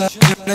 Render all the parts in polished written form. Skip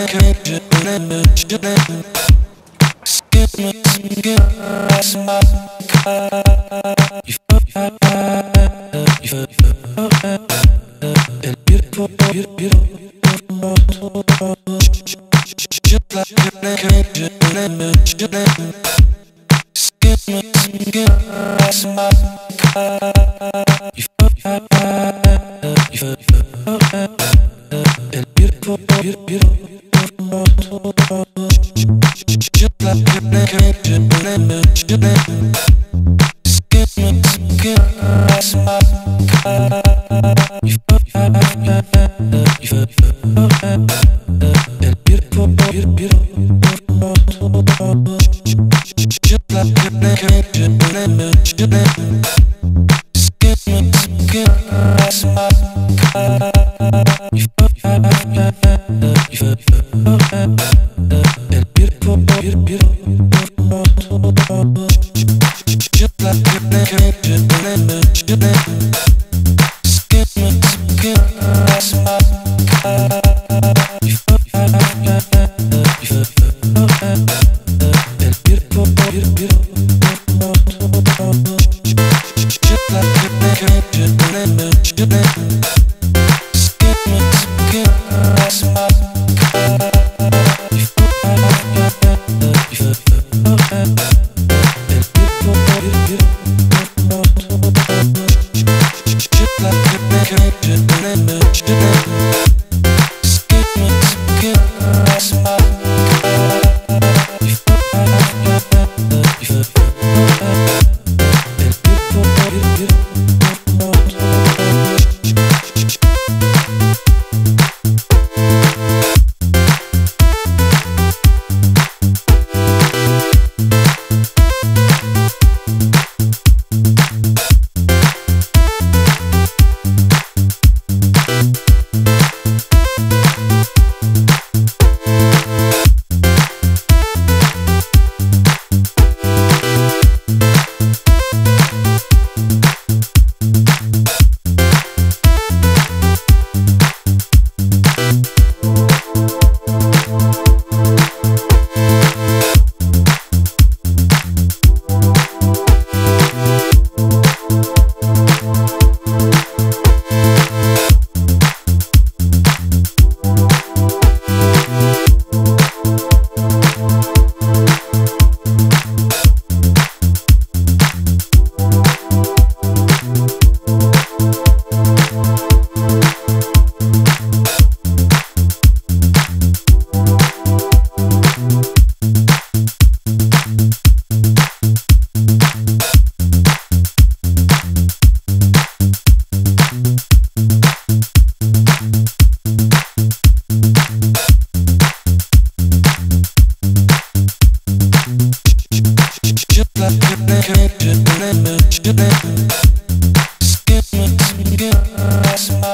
me, skip me,